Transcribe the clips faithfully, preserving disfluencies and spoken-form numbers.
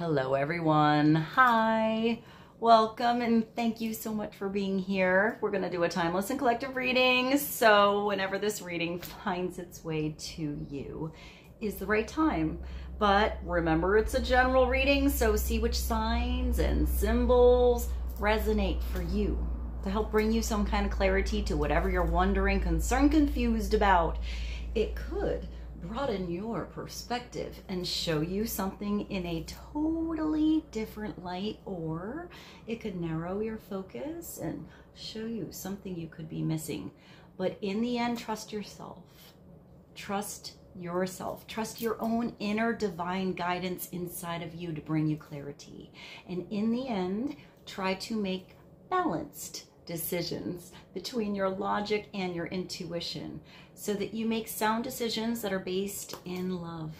Hello everyone, hi, welcome, and thank you so much for being here. We're gonna do a timeless and collective reading, so whenever this reading finds its way to you is the right time. But remember, it's a general reading, so see which signs and symbols resonate for you to help bring you some kind of clarity to whatever you're wondering, concerned, confused about. It could broaden your perspective and show you something in a totally different light, or it could narrow your focus and show you something you could be missing. But in the end, trust yourself. Trust yourself. Trust your own inner divine guidance inside of you to bring you clarity. And in the end, try to make balanced decisions between your logic and your intuition, so that you make sound decisions that are based in love.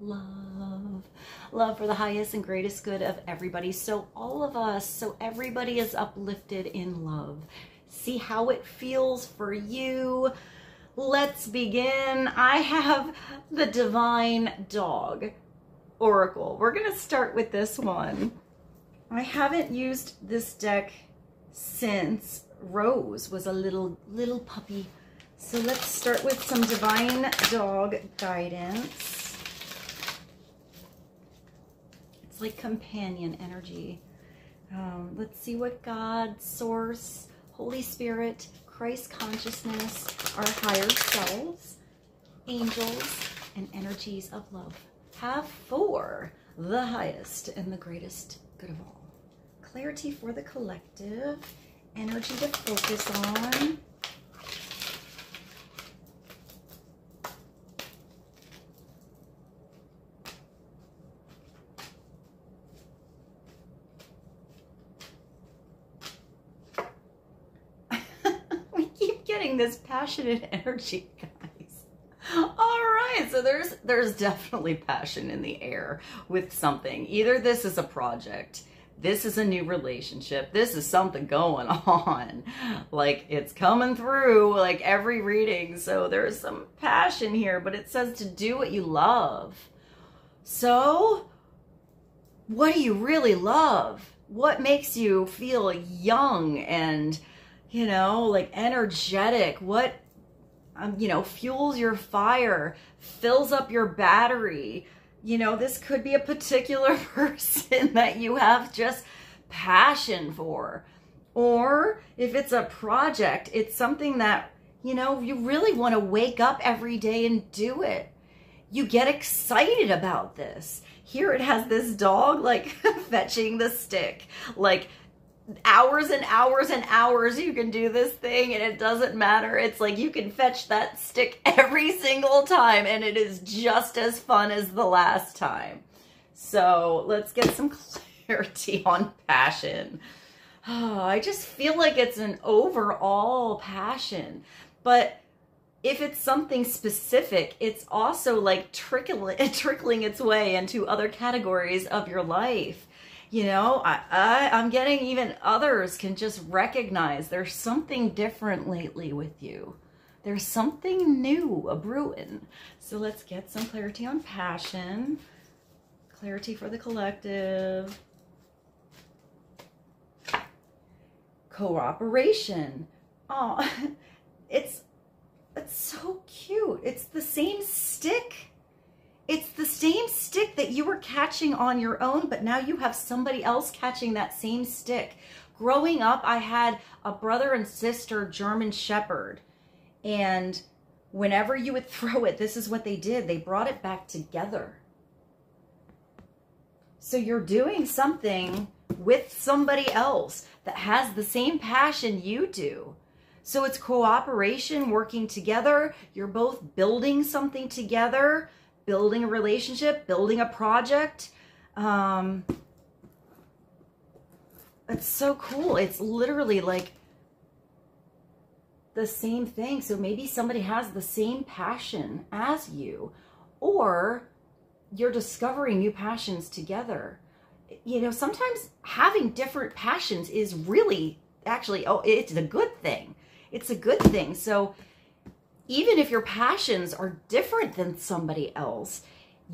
Love. Love for the highest and greatest good of everybody. So all of us, so everybody is uplifted in love. See how it feels for you. Let's begin. I have the Divine Dog Oracle. We're going to start with this one. I haven't used this deck since Rose was a little little puppy. So let's start with some Divine Dog guidance. It's like companion energy. Um, let's see what God, Source, Holy Spirit, Christ consciousness, our higher selves, angels, and energies of love have for the highest and the greatest good of all. Clarity for the collective, energy to focus on. We keep getting this passionate energy, guys. All right, so there's there's definitely passion in the air with something. Either this is a project, this is a new relationship, this is something going on. Like, it's coming through like every reading. So there's some passion here, but it says to do what you love. So what do you really love? What makes you feel young and, you know, like energetic? What, um, you know, fuels your fire, fills up your battery? You know, this could be a particular person that you have just passion for. Or if it's a project, it's something that, you know, you really want to wake up every day and do it. You get excited about this. Here it has this dog, like, fetching the stick. Like, hours and hours and hours you can do this thing, and it doesn't matter. It's like you can fetch that stick every single time, and it is just as fun as the last time. So let's get some clarity on passion. Oh, I just feel like it's an overall passion, but if it's something specific, it's also like trickling, trickling its way into other categories of your life. You know, I, I, I'm getting even others can just recognize there's something different lately with you. There's something new a-brewing. So let's get some clarity on passion. Clarity for the collective. Cooperation. Oh, it's, it's so cute. It's the same stick. It's the same stick that you were catching on your own, but now you have somebody else catching that same stick. Growing up, I had a brother and sister German Shepherd, and whenever you would throw it, this is what they did. They brought it back together. So you're doing something with somebody else that has the same passion you do. So it's cooperation, working together. You're both building something together. Building a relationship, building a project. Um, it's so cool. It's literally like the same thing. So maybe somebody has the same passion as you, or you're discovering new passions together. You know, sometimes having different passions is really actually, oh, it's a good thing. It's a good thing. So even if your passions are different than somebody else,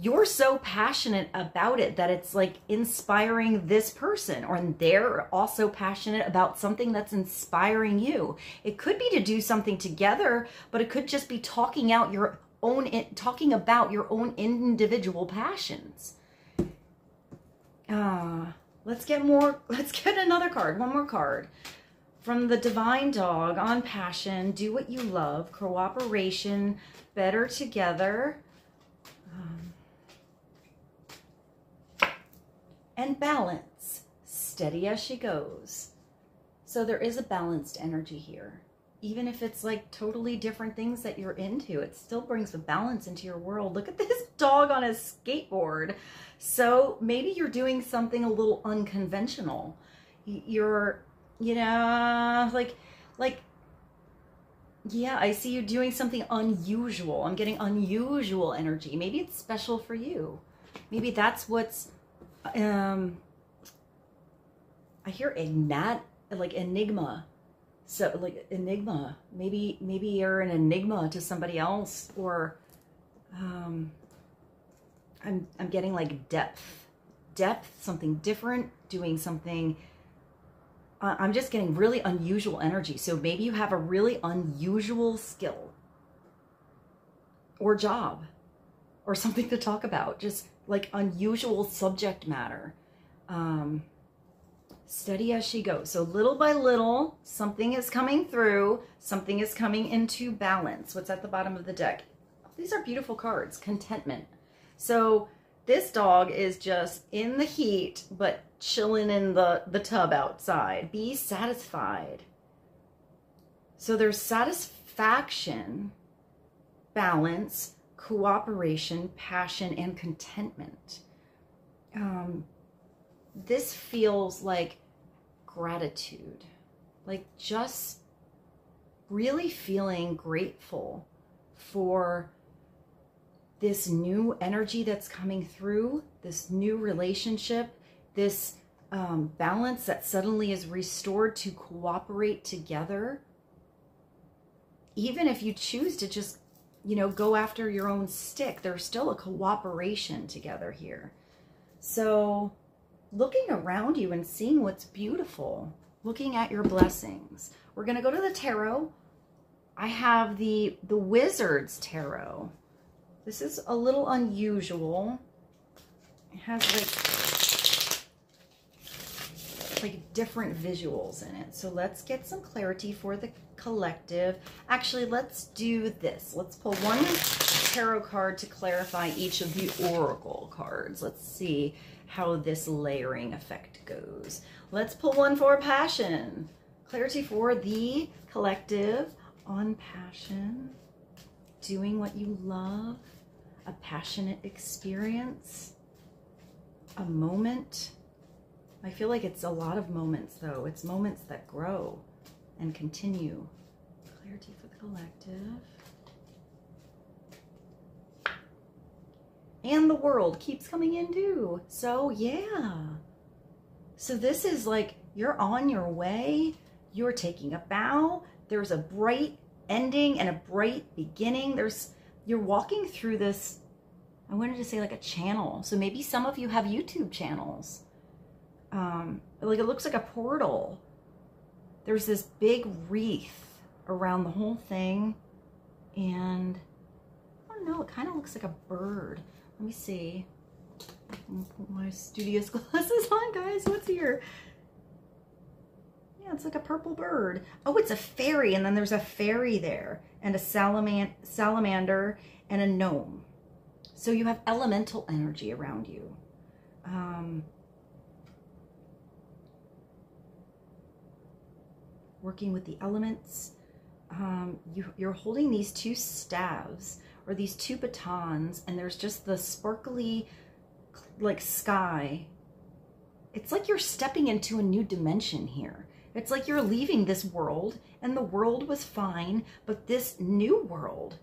you're so passionate about it that it's like inspiring this person, or they're also passionate about something that's inspiring you. It could be to do something together, but it could just be talking out your own, talking about your own individual passions. Ah, uh, let's get more, let's get another card, one more card. From the Divine Dog on passion, do what you love, cooperation, better together, um, and balance, steady as she goes. So there is a balanced energy here. Even if it's like totally different things that you're into, it still brings a balance into your world. Look at this dog on a skateboard. So maybe you're doing something a little unconventional. You're, you know, like, like, yeah, I see you doing something unusual. I'm getting unusual energy. Maybe it's special for you. Maybe that's what's, um, I hear enigma, like enigma. So like enigma, maybe, maybe you're an enigma to somebody else, or, um, I'm, I'm getting like depth, depth, something different, doing something. Uh, I'm just getting really unusual energy. So maybe you have a really unusual skill or job or something to talk about, just like unusual subject matter. Um, Steady as she goes. So little by little, something is coming through. Something is coming into balance. What's at the bottom of the deck? These are beautiful cards. Contentment. So this dog is just in the heat, but chilling in the, the tub outside. Be satisfied. So there's satisfaction, balance, cooperation, passion, and contentment. Um... This feels like gratitude, like just really feeling grateful for this new energy that's coming through, this new relationship, this um, balance that suddenly is restored to cooperate together. Even if you choose to just, you know, go after your own stick, there's still a cooperation together here. So looking around you and seeing what's beautiful, looking at your blessings. We're going to go to the tarot. I have the, the Wizard's Tarot. This is a little unusual. It has like, like different visuals in it. So let's get some clarity for the collective. Actually, let's do this. Let's pull one tarot card to clarify each of the oracle cards. Let's see how this layering effect goes. Let's pull one for passion. Clarity for the collective on passion. Doing what you love. A passionate experience. A moment. I feel like it's a lot of moments though. It's moments that grow and continue. Clarity for the collective. And the world keeps coming in too. So yeah. So this is like, you're on your way. You're taking a bow. There's a bright ending and a bright beginning. There's, you're walking through this, I wanted to say like a channel. So maybe some of you have YouTube channels. Um, like it looks like a portal. There's this big wreath around the whole thing. And I don't know, it kind of looks like a bird. Let me see. Put my studious glasses on, guys. What's here? Yeah, it's like a purple bird. Oh, it's a fairy, and then there's a fairy there, and a salaman salamander, and a gnome. So you have elemental energy around you. Um, working with the elements. Um, you, you're holding these two staves, or these two batons, and there's just the sparkly like sky. It's like you're stepping into a new dimension here. It's like you're leaving this world, and the world was fine, but this new world,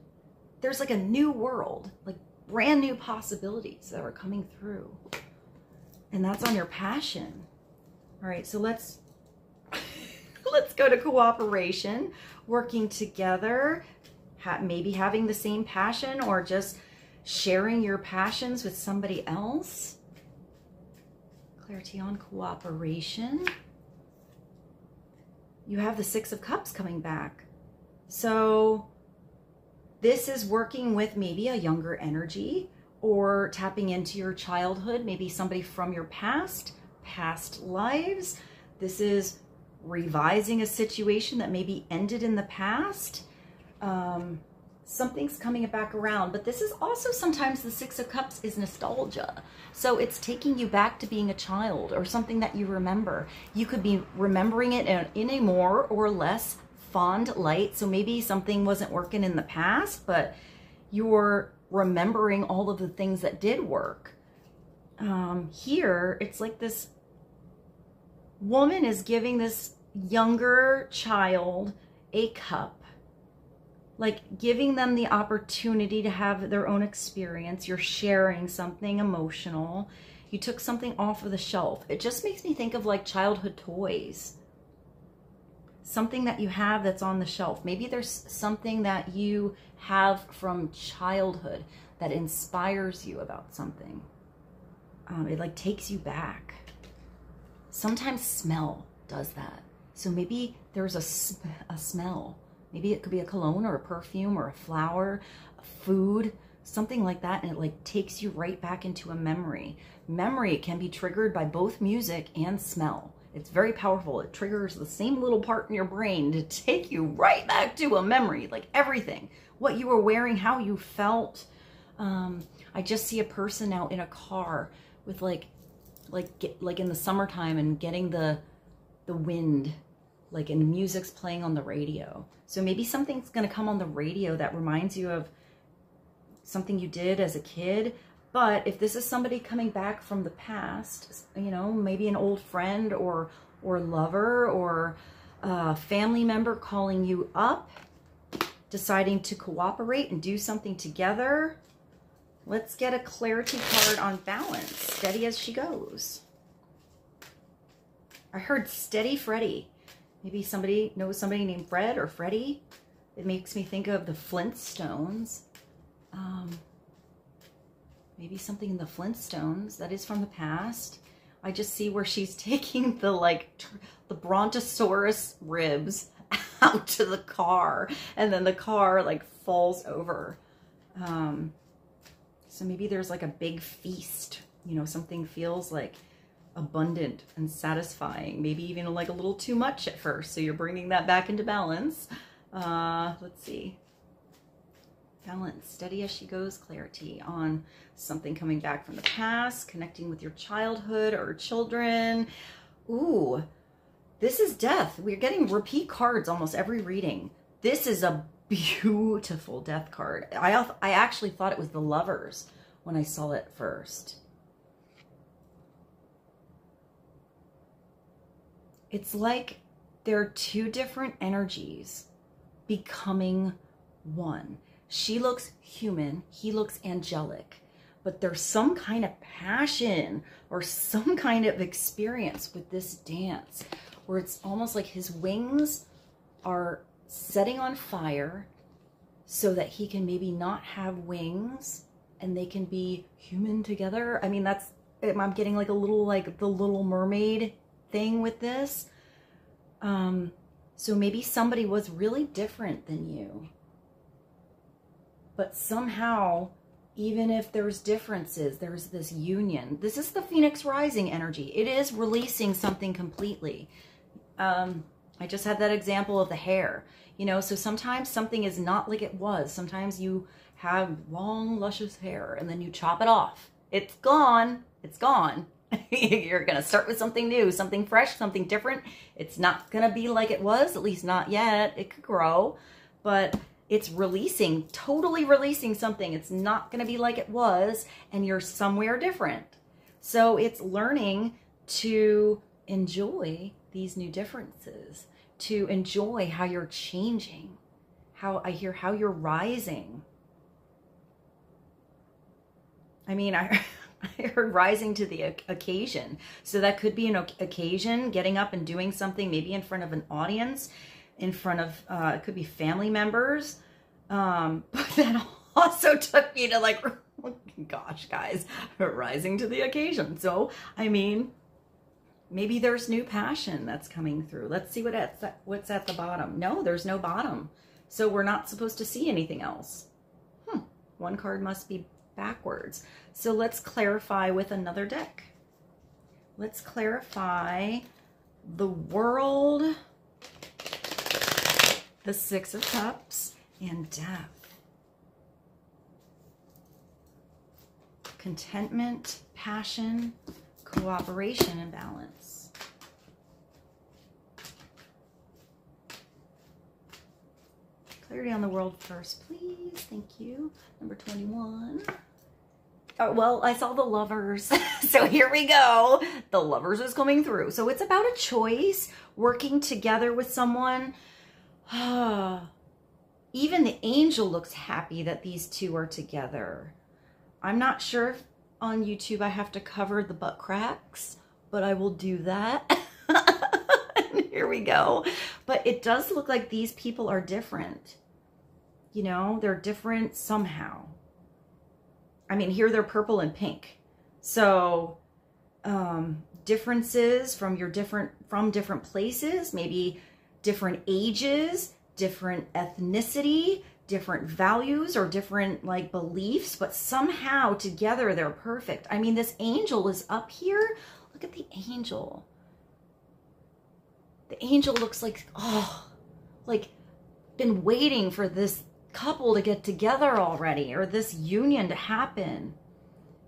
there's like a new world, like brand new possibilities that are coming through. And that's on your passion. All right, so let's let's go to cooperation, working together. Maybe having the same passion, or just sharing your passions with somebody else. Clarity on cooperation. You have the Six of Cups coming back. So this is working with maybe a younger energy or tapping into your childhood, maybe somebody from your past, past lives. This is revising a situation that maybe ended in the past. Um, something's coming back around, but this is also sometimes the Six of Cups is nostalgia. So it's taking you back to being a child or something that you remember. You could be remembering it in, in a more or less fond light. So maybe something wasn't working in the past, but you're remembering all of the things that did work. Um, here, it's like this woman is giving this younger child a cup, like giving them the opportunity to have their own experience. You're sharing something emotional. You took something off of the shelf. It just makes me think of like childhood toys. Something that you have that's on the shelf. Maybe there's something that you have from childhood that inspires you about something. Um, it like takes you back. Sometimes smell does that. So maybe there's a, sm a smell. Maybe it could be a cologne or a perfume or a flower, a food, something like that. And it like takes you right back into a memory. Memory can be triggered by both music and smell. It's very powerful. It triggers the same little part in your brain to take you right back to a memory, like everything, what you were wearing, how you felt. Um, I just see a person now in a car with like, like, get, like in the summertime and getting the, the wind, like, and music's playing on the radio. So maybe something's gonna come on the radio that reminds you of something you did as a kid. But if this is somebody coming back from the past, you know, maybe an old friend or, or lover or a family member calling you up, deciding to cooperate and do something together. Let's get a clarity card on balance, steady as she goes. I heard Steady Freddy. Maybe somebody knows somebody named Fred or Freddy. It makes me think of the Flintstones. Um, maybe something in the Flintstones that is from the past. I just see where she's taking the like tr the Brontosaurus ribs out to the car, and then the car like falls over. Um, so maybe there's like a big feast. You know, something feels like abundant and satisfying, maybe even like a little too much at first, so you're bringing that back into balance. Uh let's see, balance, steady as she goes, clarity on something coming back from the past, connecting with your childhood or children. Ooh, this is death. We're getting repeat cards almost every reading. This is a beautiful death card. I I actually thought it was the Lovers when I saw it first. It's like there are two different energies becoming one. She looks human, he looks angelic, but there's some kind of passion or some kind of experience with this dance where it's almost like his wings are setting on fire so that he can maybe not have wings and they can be human together. I mean, that's, I'm getting like a little, like the Little Mermaid thing with this. Um, so maybe somebody was really different than you, but somehow, even if there's differences, there's this union. This is the Phoenix rising energy. It is releasing something completely. Um, I just had that example of the hair, you know, so sometimes something is not like it was. Sometimes you have long, luscious hair and then you chop it off. It's gone. It's gone. You're going to start with something new, something fresh, something different. It's not going to be like it was, at least not yet. It could grow, but it's releasing, totally releasing something. It's not going to be like it was, and you're somewhere different. So it's learning to enjoy these new differences, to enjoy how you're changing, how I hear how you're rising. I mean, I... I heard rising to the occasion. So that could be an occasion, getting up and doing something, maybe in front of an audience, in front of, uh, it could be family members. Um, but that also took me to like Well, gosh, guys, rising to the occasion. So, I mean, maybe there's new passion that's coming through. Let's see what at, what's at the bottom. No, there's no bottom. So we're not supposed to see anything else. Hmm. One card must be backwards. So let's clarify with another deck. Let's clarify the World, the Six of Cups, and Death. Contentment, passion, cooperation, and balance. Clarity on the world first, please. Thank you. Number twenty-one. Oh, well, I saw the Lovers. So here we go. The Lovers is coming through. So it's about a choice, working together with someone. Even the angel looks happy that these two are together. I'm not sure if on YouTube I have to cover the butt cracks, but I will do that. Here we go. But it does look like these people are different. You know, they're different somehow. I mean, here they're purple and pink. So um, differences from your different, from different places, maybe different ages, different ethnicity, different values or different like beliefs, but somehow together they're perfect. I mean, this angel is up here. Look at the angel. The angel looks like, oh, like been waiting for this couple to get together already, or this union to happen.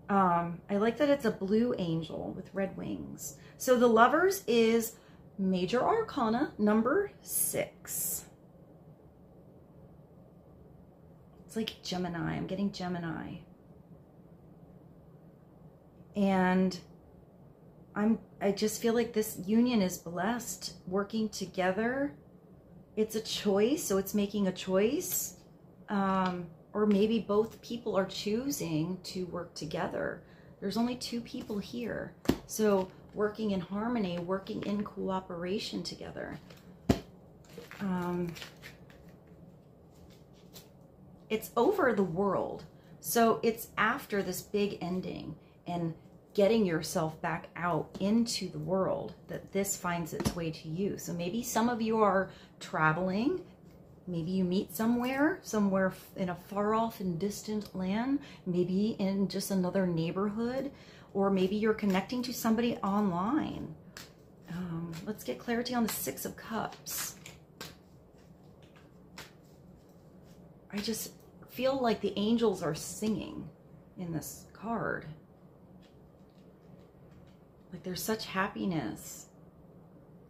Um, I like that it's a blue angel with red wings. So the Lovers is Major Arcana number six. Like Gemini. I'm getting Gemini. And I'm I just feel like this union is blessed, working together. It's a choice, so it's making a choice. Um, or maybe both people are choosing to work together. There's only two people here. So working in harmony, working in cooperation together. Um It's over the world. So it's after this big ending and getting yourself back out into the world that this finds its way to you. So maybe some of you are traveling. Maybe you meet somewhere, somewhere in a far off and distant land, maybe in just another neighborhood, or maybe you're connecting to somebody online. Um, let's get clarity on the Six of Cups. I just feel like the angels are singing in this card. Like there's such happiness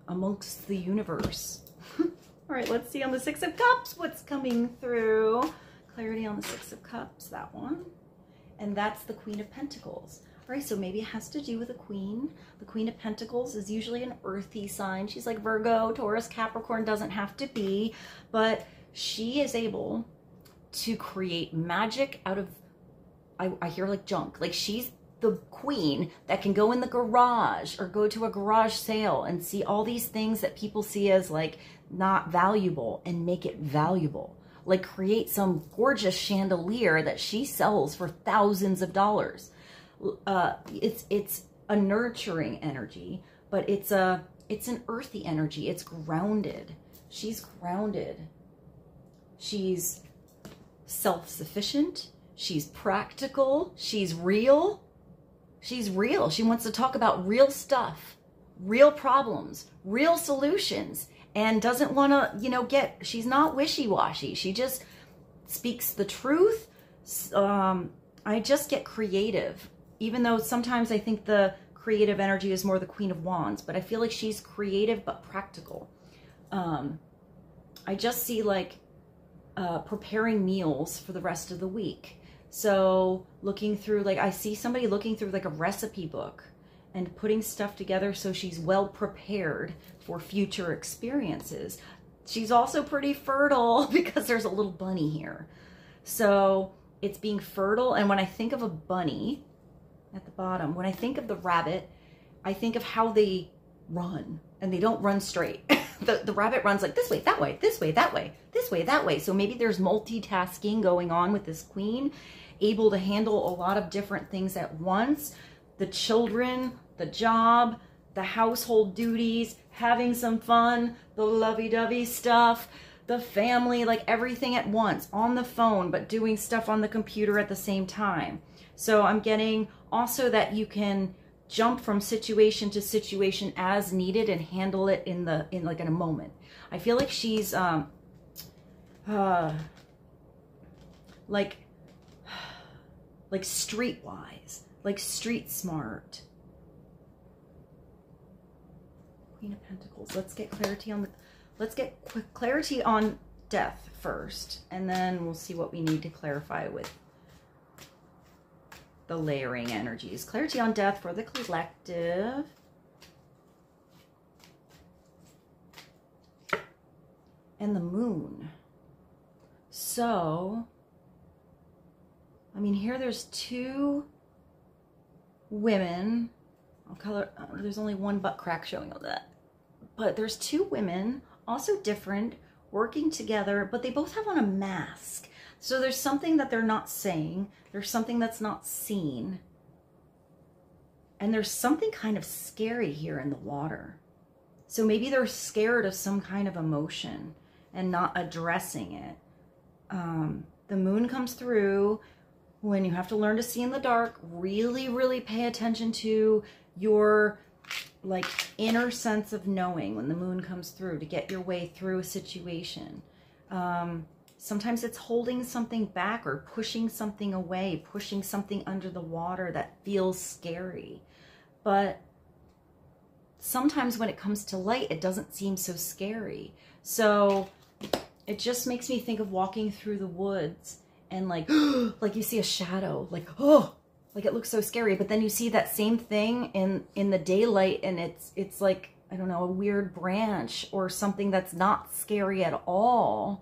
amongst the universe. All right, let's see on the Six of Cups what's coming through. Clarity on the Six of Cups, that one. And that's the Queen of Pentacles. All right, so maybe it has to do with a queen. The Queen of Pentacles is usually an earthy sign. She's like Virgo, Taurus, Capricorn, doesn't have to be, but she is able to create magic out of, I, I hear like junk. Like she's the queen that can go in the garage or go to a garage sale and see all these things that people see as like not valuable and make it valuable. Like create some gorgeous chandelier that she sells for thousands of dollars. Uh, it's, it's a nurturing energy, but it's a, it's an earthy energy. It's grounded. She's grounded. She's self-sufficient, she's practical, she's real, she's real. She wants to talk about real stuff, real problems, real solutions, and doesn't want to, you know, get, she's not wishy-washy. She just speaks the truth. Um, I just get creative, even though sometimes I think the creative energy is more the Queen of Wands, but I feel like she's creative but practical. Um, I just see like, Uh, preparing meals for the rest of the week. So looking through, like I see somebody looking through like a recipe book and putting stuff together so she's well prepared for future experiences. She's also pretty fertile because there's a little bunny here. So it's being fertile. And when I think of a bunny at the bottom, when I think of the rabbit, I think of how they run and they don't run straight. the, the rabbit runs like this way, that way, this way, that way, this way, that way. So maybe there's multitasking going on with this queen, able to handle a lot of different things at once. The children, the job, the household duties, having some fun, the lovey-dovey stuff, the family, like everything at once, on the phone, but doing stuff on the computer at the same time. So I'm getting also that you can jump from situation to situation as needed and handle it in the in like in a moment. I feel like she's um uh like like streetwise, like street smart. Queen of Pentacles. Let's get clarity on the let's get quick clarity on death first, and then we'll see what we need to clarify with the layering energies. Clarity on death for the collective. And the moon. So, I mean, here there's two women. I'll color, uh, there's only one butt crack showing all that. But there's two women, also different, working together, but they both have on a mask. So there's something that they're not saying. There's something that's not seen. And there's something kind of scary here in the water. So maybe they're scared of some kind of emotion and not addressing it. Um, the moon comes through when you have to learn to see in the dark. Really, really pay attention to your like inner sense of knowing when the moon comes through to get your way through a situation. Um, Sometimes it's holding something back or pushing something away, pushing something under the water that feels scary. But sometimes when it comes to light, it doesn't seem so scary. So it just makes me think of walking through the woods and like, like you see a shadow, like, oh, like it looks so scary. But then you see that same thing in, in the daylight and it's, it's like, I don't know, a weird branch or something that's not scary at all.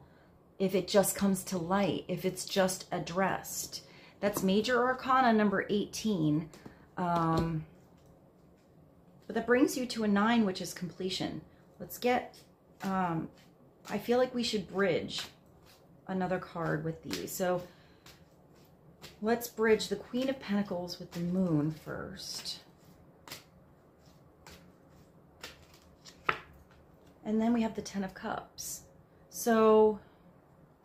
If it just comes to light, if it's just addressed. That's Major Arcana number eighteen. Um, but that brings you to a nine, which is completion. Let's get, um, I feel like we should bridge another card with these. So let's bridge the Queen of Pentacles with the Moon first. And then we have the Ten of Cups. So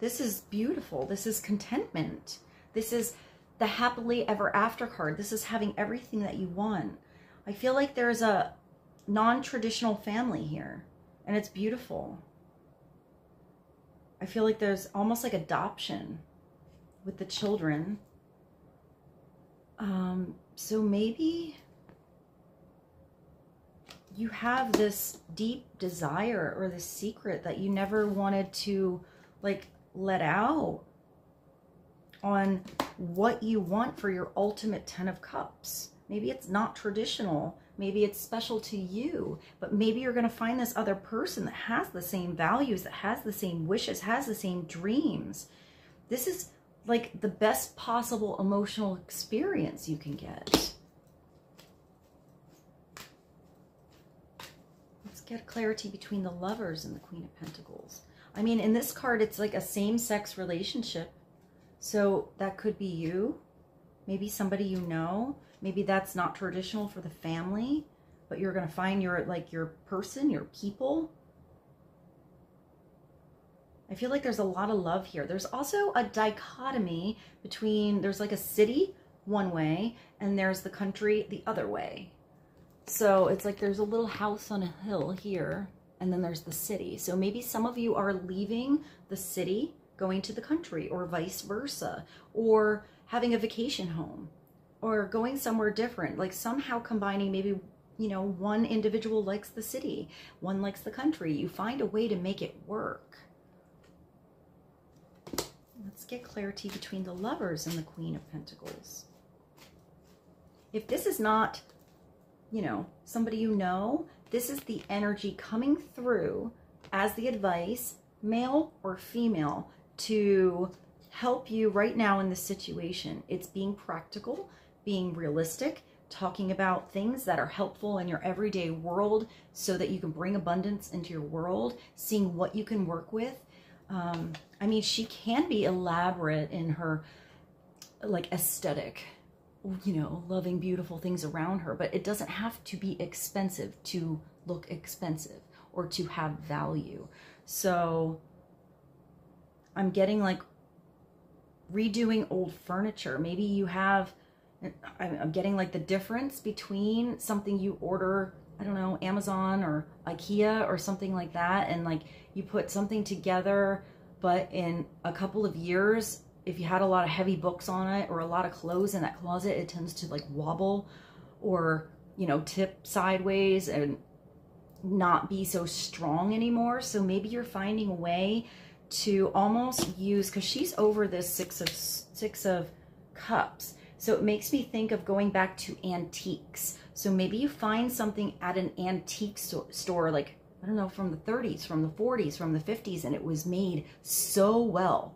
this is beautiful. This is contentment. This is the happily ever after card. This is having everything that you want. I feel like there's a non-traditional family here, and it's beautiful. I feel like there's almost like adoption with the children. Um, so maybe you have this deep desire or this secret that you never wanted to like let out on what you want for your ultimate Ten of Cups. Maybe it's not traditional. Maybe it's special to you, but maybe you're going to find this other person that has the same values, that has the same wishes, has the same dreams. This is like the best possible emotional experience you can get. Let's get clarity between the lovers and the Queen of Pentacles. I mean, in this card, it's like a same-sex relationship. So that could be you, maybe somebody you know, maybe that's not traditional for the family, but you're going to find your, like, your person, your people. I feel like there's a lot of love here. There's also a dichotomy between, there's like a city one way, and there's the country the other way. So it's like there's a little house on a hill here. And then there's the city. So maybe some of you are leaving the city, going to the country, or vice versa, or having a vacation home, or going somewhere different, like somehow combining maybe, you know, one individual likes the city, one likes the country. You find a way to make it work. Let's get clarity between the lovers and the Queen of Pentacles. If this is not, you know, somebody you know, this is the energy coming through as the advice, male or female, to help you right now in this situation. It's being practical, being realistic, talking about things that are helpful in your everyday world so that you can bring abundance into your world, seeing what you can work with. Um, I mean, she can be elaborate in her like aesthetic, you know, loving beautiful things around her, but it doesn't have to be expensive to look expensive or to have value. So I'm getting like redoing old furniture. Maybe you have, I'm getting like the difference between something you order, I don't know, Amazon or IKEA or something like that. And like you put something together, but in a couple of years, if you had a lot of heavy books on it or a lot of clothes in that closet, it tends to like wobble or, you know, tip sideways and not be so strong anymore. So maybe you're finding a way to almost use, because she's over this six of six of cups. So it makes me think of going back to antiques. So maybe you find something at an antique store, like, I don't know, from the thirties, from the forties, from the fifties, and it was made so well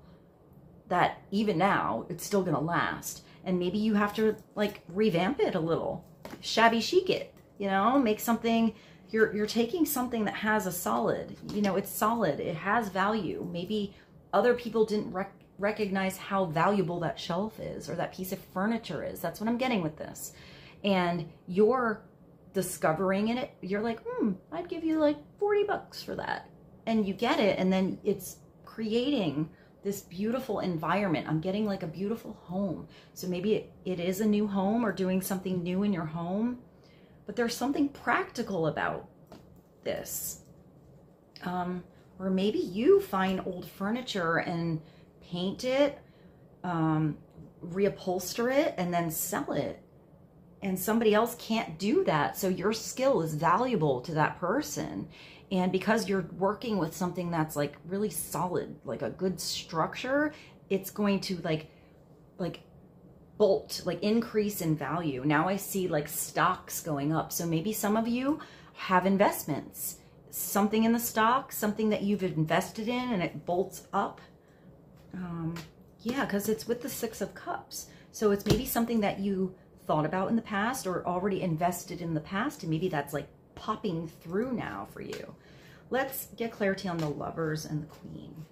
that even now it's still gonna last. And maybe you have to like revamp it a little, shabby chic it, you know, make something, you're, you're taking something that has a solid, you know, it's solid, it has value. Maybe other people didn't recognize recognize how valuable that shelf is or that piece of furniture is. That's what I'm getting with this. And you're discovering in it, you're like, hmm, I'd give you like forty bucks for that. And you get it. And then it's creating this beautiful environment. I'm getting like a beautiful home. So maybe it, it is a new home or doing something new in your home, but there's something practical about this. Um, or maybe you find old furniture and paint it, um, reupholster it, and then sell it. And somebody else can't do that. So your skill is valuable to that person. And because you're working with something that's like really solid, like a good structure, it's going to like, like bolt, like increase in value. Now I see like stocks going up. So maybe some of you have investments, something in the stock, something that you've invested in and it bolts up. Um, yeah, because it's with the Six of Cups. So it's maybe something that you thought about in the past or already invested in the past. And maybe that's like popping through now for you. Let's get clarity on the Lovers and the Queen.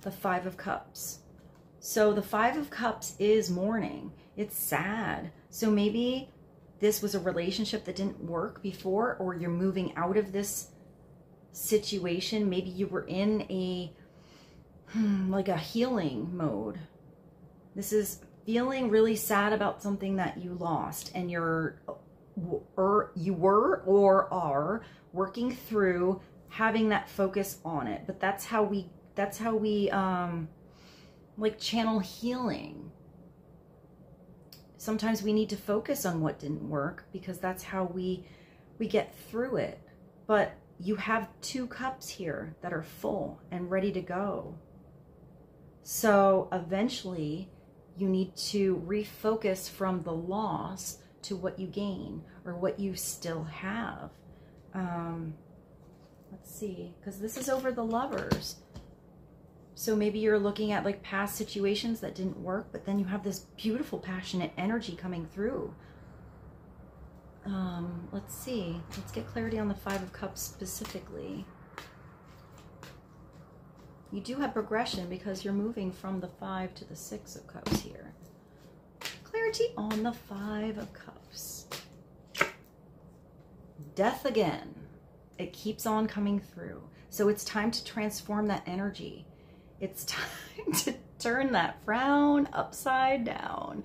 The Five of Cups. So the Five of Cups is mourning. It's sad. So maybe this was a relationship that didn't work before, or you're moving out of this situation. Maybe you were in a like a healing mode. This is feeling really sad about something that you lost, and you're or you were or are working through having that focus on it. But that's how we that's how we um like channel healing. Sometimes we need to focus on what didn't work, because that's how we we get through it. But you have two cups here that are full and ready to go. So eventually you need to refocus from the loss to what you gain or what you still have. Um, let's see, because this is over the Lovers. So maybe you're looking at like past situations that didn't work, but then you have this beautiful passionate energy coming through. Um, let's see, let's get clarity on the Five of Cups specifically. You do have progression because you're moving from the Five to the Six of Cups here. Clarity on the Five of Cups. Death again. It keeps on coming through. So it's time to transform that energy. It's time to turn that frown upside down.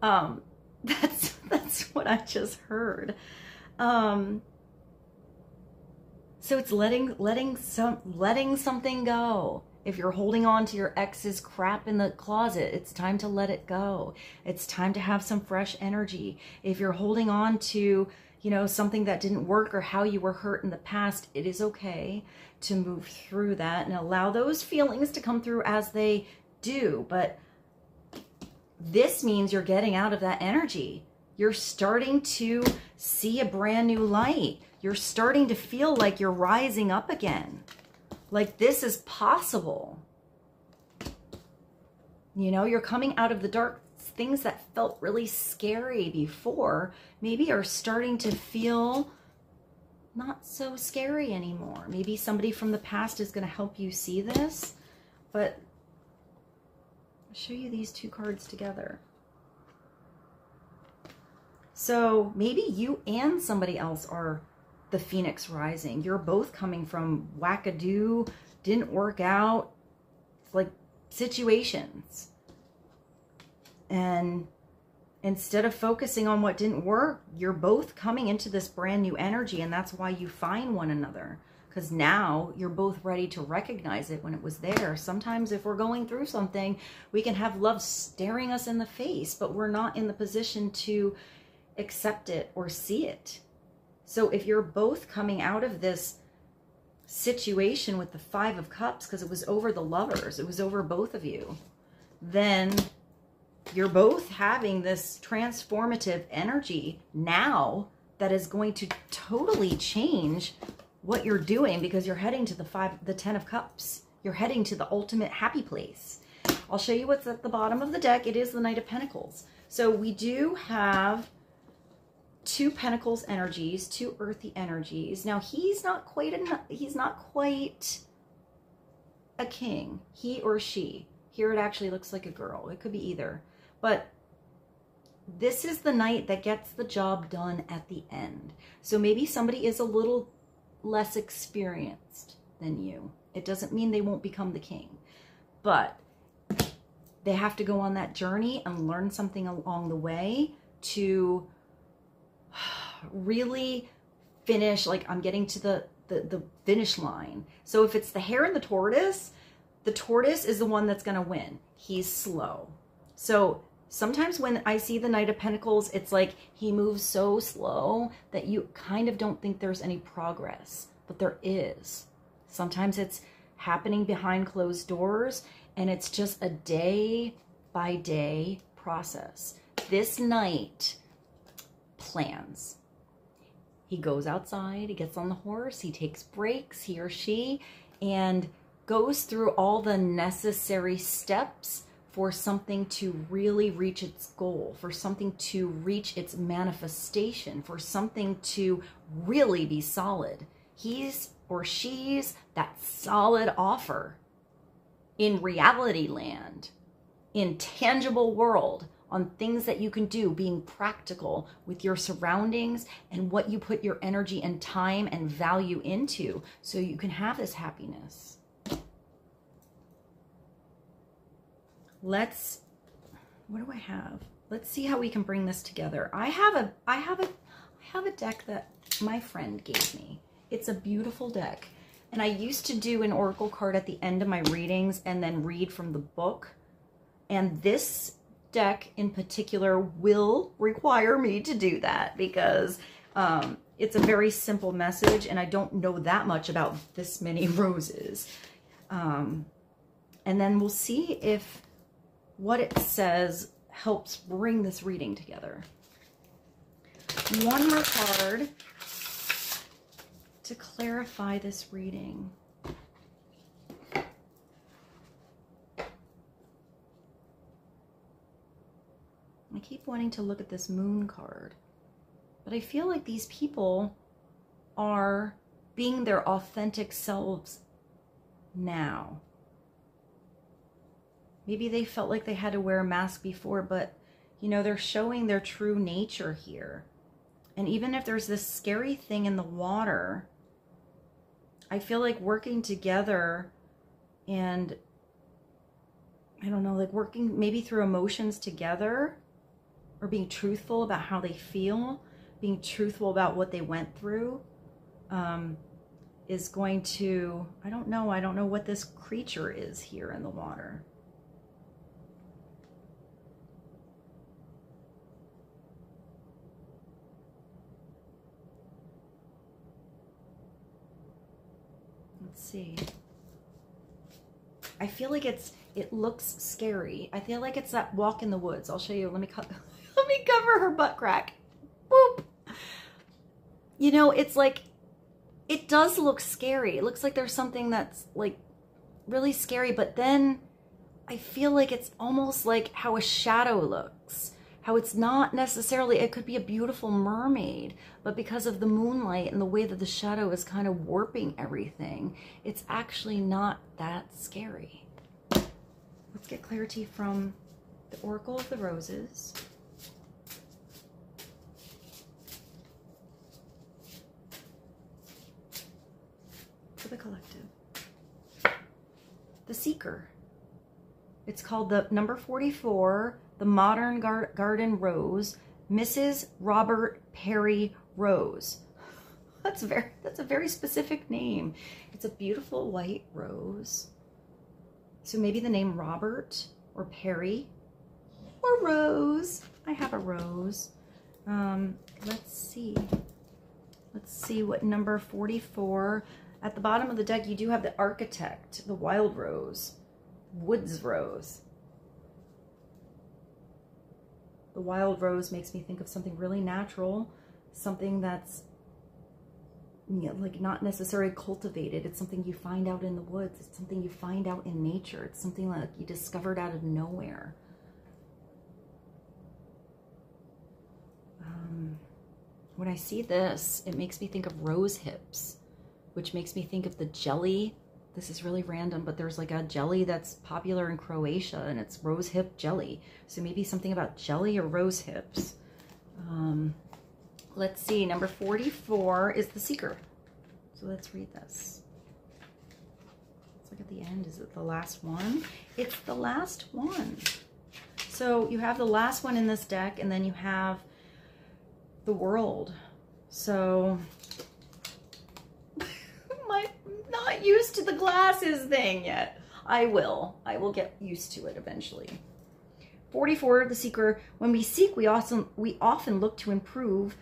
Um, that's that's what I just heard. Um so it's letting letting some letting something go. If you're holding on to your ex's crap in the closet, it's time to let it go. It's time to have some fresh energy. If you're holding on to, you know, something that didn't work or how you were hurt in the past, it is okay to move through that and allow those feelings to come through as they do. But this means you're getting out of that energy. You're starting to see a brand new light. You're starting to feel like you're rising up again. Like this is possible. You know, you're coming out of the dark things that felt really scary before maybe are starting to feel not so scary anymore. Maybe somebody from the past is going to help you see this, but I'll show you these two cards together. So maybe you and somebody else are the Phoenix rising. You're both coming from wackadoo, didn't work out, like situations. And instead of focusing on what didn't work, you're both coming into this brand new energy, and that's why you find one another, because now you're both ready to recognize it when it was there. Sometimes if we're going through something, we can have love staring us in the face, but we're not in the position to accept it or see it. So if you're both coming out of this situation with the Five of Cups, because it was over the lovers, it was over both of you, then you're both having this transformative energy now that is going to totally change what you're doing, because you're heading to the five, the Ten of Cups. You're heading to the ultimate happy place. I'll show you what's at the bottom of the deck. It is the Knight of Pentacles. So we do have two Pentacles energies, two earthy energies. Now he's not quite a, he's not quite a king. He or she. Here it actually looks like a girl. It could be either. But this is the knight that gets the job done at the end. So maybe somebody is a little less experienced than you. It doesn't mean they won't become the king, but they have to go on that journey and learn something along the way to really finish. Like, I'm getting to the, the, the finish line. So if it's the hare and the tortoise, the tortoise is the one that's going to win. He's slow. So sometimes when I see the Knight of Pentacles, it's like he moves so slow that you kind of don't think there's any progress, but there is. Sometimes it's happening behind closed doors, and it's just a day by day process. This knight plans. He goes outside, he gets on the horse, he takes breaks, he or she, and goes through all the necessary steps for something to really reach its goal, for something to reach its manifestation, for something to really be solid. He's or she's that solid offer in reality land, in tangible world, on things that you can do, being practical with your surroundings and what you put your energy and time and value into so you can have this happiness. Let's, what do I have? Let's see how we can bring this together. I have a, I have a, I have a deck that my friend gave me. It's a beautiful deck. And I used to do an oracle card at the end of my readings and then read from the book. And this deck in particular will require me to do that, because um, it's a very simple message and I don't know that much about this many roses. Um, and then we'll see if what it says helps bring this reading together. One more card to clarify this reading. I keep wanting to look at this moon card, but I feel like these people are being their authentic selves now. Maybe they felt like they had to wear a mask before, but, you know, they're showing their true nature here. And even if there's this scary thing in the water, I feel like working together and, I don't know, like working maybe through emotions together, or being truthful about how they feel, being truthful about what they went through, um, is going to, I don't know, I don't know what this creature is here in the water. Let's see. I feel like it's, it looks scary. I feel like it's that walk in the woods. I'll show you. Let me, let me cover her butt crack. Boop. You know, it's like, it does look scary. It looks like there's something that's like really scary, but then I feel like it's almost like how a shadow looks, how it's not necessarily, it could be a beautiful mermaid, but because of the moonlight and the way that the shadow is kind of warping everything, it's actually not that scary. Let's get clarity from the Oracle of the Roses. For the collective. The Seeker. It's called the number forty-four, the Modern Gar Garden Rose, Missus Robert Perry Rose. That's very, that's a very specific name. It's a beautiful white rose. So maybe the name Robert or Perry or Rose. I have a rose. Um, let's see. Let's see what number forty-four. At the bottom of the deck, you do have the Architect, the Wild Rose, Woods Rose. The Wild Rose makes me think of something really natural, something that's, you know, like not necessarily cultivated. It's something you find out in the woods. It's something you find out in nature. It's something like you discovered out of nowhere. Um, when I see this, it makes me think of rose hips, which makes me think of the jelly. This is really random, but there's like a jelly that's popular in Croatia, and it's rose hip jelly. So maybe something about jelly or rose hips. Um, let's see, number forty-four is the Seeker. So let's read this. Let's look at the end. Is it the last one? It's the last one. So you have the last one in this deck, and then you have the World. So... not used to the glasses thing yet. I will. I will get used to it eventually. forty-four, the Seeker. When we seek, we often, we often look to improve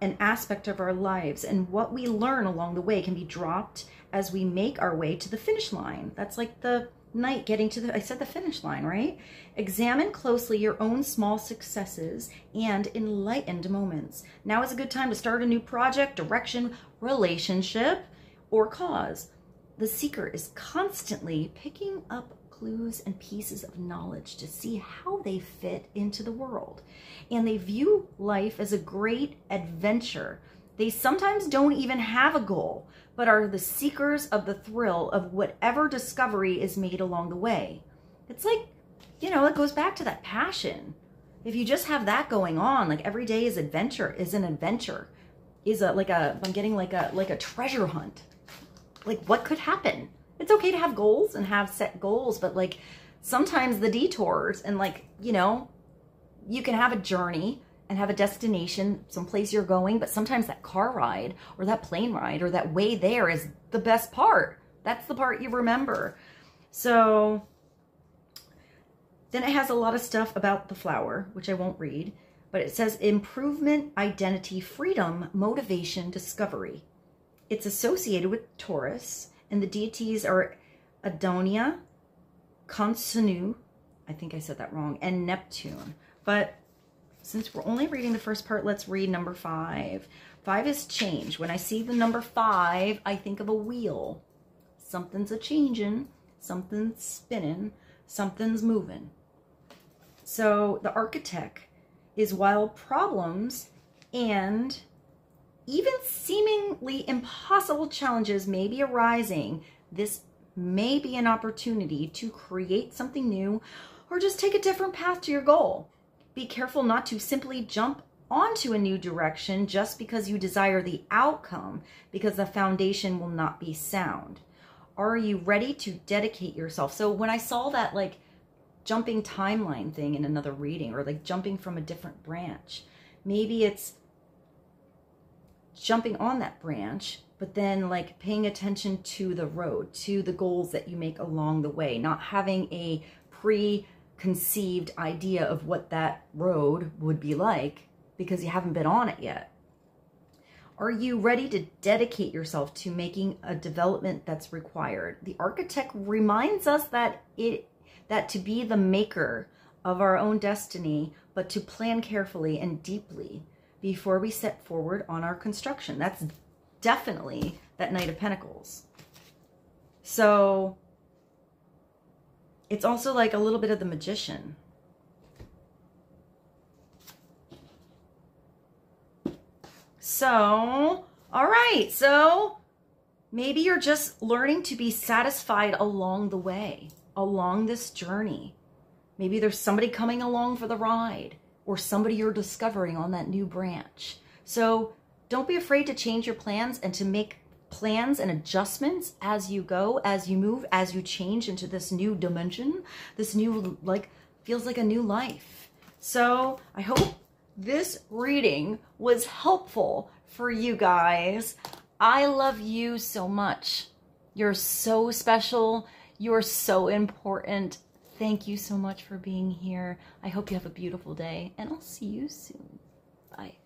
an aspect of our lives, and what we learn along the way can be dropped as we make our way to the finish line. That's like the knight getting to the, I said the finish line, right? Examine closely your own small successes and enlightened moments. Now is a good time to start a new project, direction, relationship, or cause. The Seeker is constantly picking up clues and pieces of knowledge to see how they fit into the world. And they view life as a great adventure. They sometimes don't even have a goal, but are the seekers of the thrill of whatever discovery is made along the way. It's like, you know, it goes back to that passion. If you just have that going on, like every day is adventure, is an adventure, is a, like a, I'm getting like a, like a treasure hunt. Like what could happen? It's okay to have goals and have set goals, but like sometimes the detours and like, you know, you can have a journey and have a destination, someplace you're going, but sometimes that car ride or that plane ride or that way there is the best part. That's the part you remember. So then it has a lot of stuff about the flower, which I won't read, but it says improvement, identity, freedom, motivation, discovery. It's associated with Taurus, and the deities are Adonia, Consunu, I think I said that wrong, and Neptune. But since we're only reading the first part, let's read number five. Five is change. When I see the number five, I think of a wheel. Something's a-changing, something's spinning, something's moving. So the Architect is while problems and even seemingly impossible challenges may be arising, this may be an opportunity to create something new or just take a different path to your goal. Be careful not to simply jump onto a new direction just because you desire the outcome, because the foundation will not be sound. Are you ready to dedicate yourself? So when I saw that like jumping timeline thing in another reading, or like jumping from a different branch, maybe it's jumping on that branch, but then like paying attention to the road, to the goals that you make along the way, not having a preconceived idea of what that road would be like because you haven't been on it yet. Are you ready to dedicate yourself to making a development that's required? The Architect reminds us that it that to be the maker of our own destiny, but to plan carefully and deeply before we set forward on our construction. That's definitely that Knight of Pentacles. So It's also like a little bit of the Magician. So, all right. So maybe you're just learning to be satisfied along the way, along this journey. Maybe there's somebody coming along for the ride or somebody you're discovering on that new branch. So don't be afraid to change your plans and to make plans and adjustments as you go, as you move, as you change into this new dimension, this new, like, feels like a new life. So I hope this reading was helpful for you guys. I love you so much. You're so special. You're so important. Thank you so much for being here. I hope you have a beautiful day, and I'll see you soon. Bye.